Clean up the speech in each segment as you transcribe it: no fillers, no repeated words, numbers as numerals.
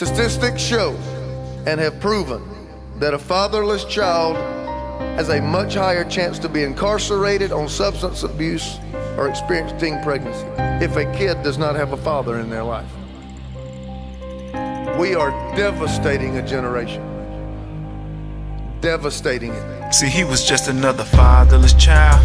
Statistics show and have proven that a fatherless child has a much higher chance to be incarcerated on substance abuse or experience teen pregnancy if a kid does not have a father in their life. We are devastating a generation. Devastating it. See, he was just another fatherless child.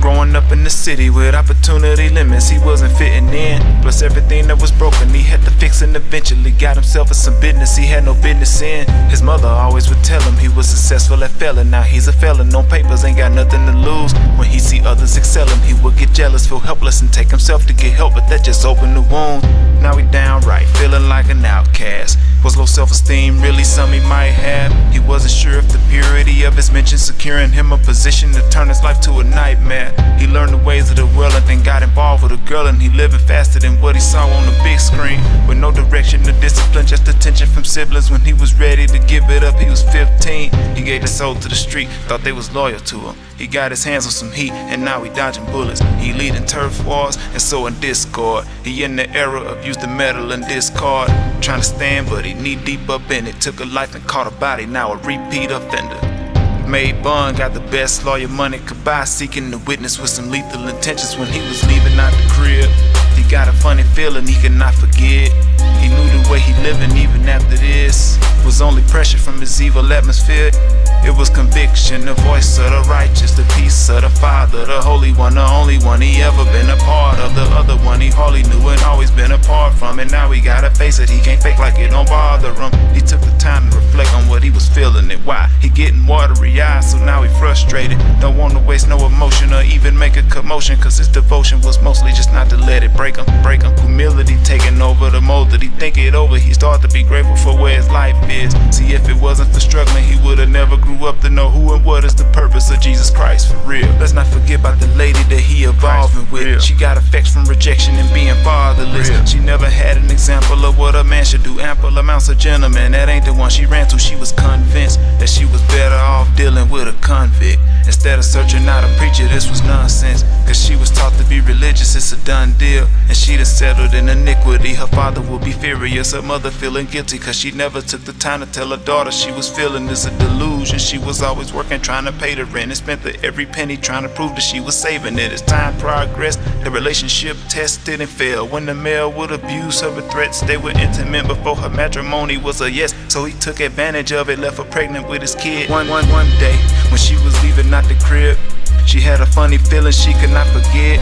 Growing up in the city with opportunity limits, he wasn't fitting in. Plus everything that was broken, he had to fix and eventually got himself in some business he had no business in. His mother always would tell him he was successful at failing. Now he's a felon, no papers, ain't got nothing to lose. When he see others excelling, he would get jealous, feel helpless, and take himself to get help, but that just opened the wound. Now he downright feeling like an outcast. Was low self-esteem really some he might have? He wasn't sure if the purity of his mention securing him a position to turn his life to a nightmare. He learned the ways of the world and then got involved with a girl, and he living faster than what he saw on the big screen. With no direction or discipline, just attention from siblings. When he was ready to give it up, he was 15. He gave his soul to the street, thought they was loyal to him. He got his hands on some heat, and now he dodging bullets. He leading turf wars and sowing discord. He in the era of use the metal and discard. Trying to stand, but he knee deep up in it. Took a life and caught a body, now a repeat offender. Made bond, got the best lawyer money could buy, seeking the witness with some lethal intentions. When he was leaving out the crib, he got a funny feeling he could not forget. He knew the way he living even after this was only pressure from his evil atmosphere. It was conviction, the voice of the righteous, the peace of the Father, the Holy One, the only one he ever been a part of. The other one he hardly knew and always been apart from, and now he gotta face it, he can't fake like it don't bother him. He took the time to reflect on what he was feeling and why. He getting watery eyed, so now he frustrated. Don't wanna waste no emotion or even make a commotion, cause his devotion was mostly just not to let it break him, break him. Humility taking over the mold that he think it over. He started to be grateful for where his life is. See, if it wasn't for struggling, he would've never grew up to know who and what is the purpose of Jesus Christ for real. Let's not forget about the lady that he evolving with. She got effects from rejection and being fatherless. She never had an example of what a man should do. Ample amounts of gentlemen, that ain't the one she ran to. She was convinced that she was better off dealing with a convict instead of searching out a preacher. This was nonsense, cause she was taught to be religious, it's a done deal, and she done settled in iniquity. Her father will be furious, her mother feeling guilty, cause she never took the time to tell her daughter she was feeling this a delusion. She was always working, trying to pay the rent, and spent every penny trying to prove that she was saving it. As time progressed, the relationship tested and failed. When the male would abuse her with threats, they were intimate before her matrimony was a yes. So he took advantage of it, left her pregnant with his kid. One day, when she was leaving out the crib, she had a funny feeling she could not forget.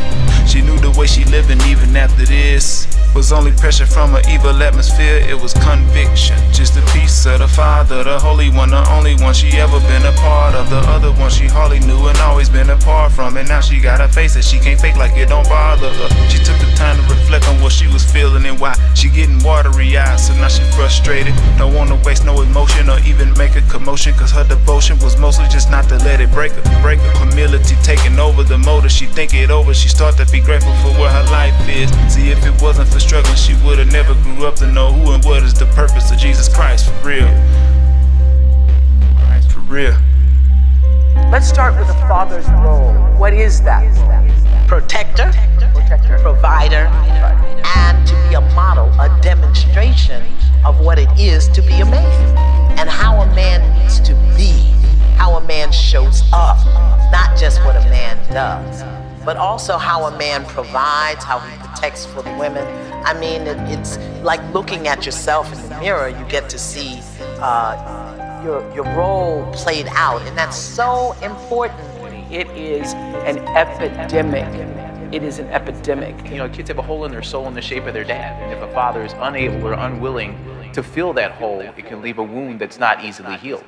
She knew the way she living even after this was only pressure from her evil atmosphere. It was conviction, just the peace of the Father, the Holy One, the only one she ever been a part of. The other one she hardly knew and always been apart from, and now she gotta face it, she can't fake like it don't bother her. She took the time to reflect on what she was feeling and why. She getting watery eyed, so now she frustrated. Don't wanna waste no emotion or even make a commotion, cause her devotion was mostly just not to let it break her, break her. Humility taking over the motor, she think it over. She start to be grateful for where her life is. See, if it wasn't for struggling, she would've never grew up to know who and what is the purpose of Jesus Christ for real. For real. Let's start with the father's role. What is that? Protector, provider, and to be a model, a demonstration of what it is to be a man, and how a man needs to be, how a man shows up, not just what a man does, but also how a man provides, how he protects for the women. I mean, it's like looking at yourself in the mirror. You get to see your role played out, and that's so important. It is an epidemic. It is an epidemic. You know, kids have a hole in their soul in the shape of their dad, and if a father is unable or unwilling to fill that hole, it can leave a wound that's not easily healed.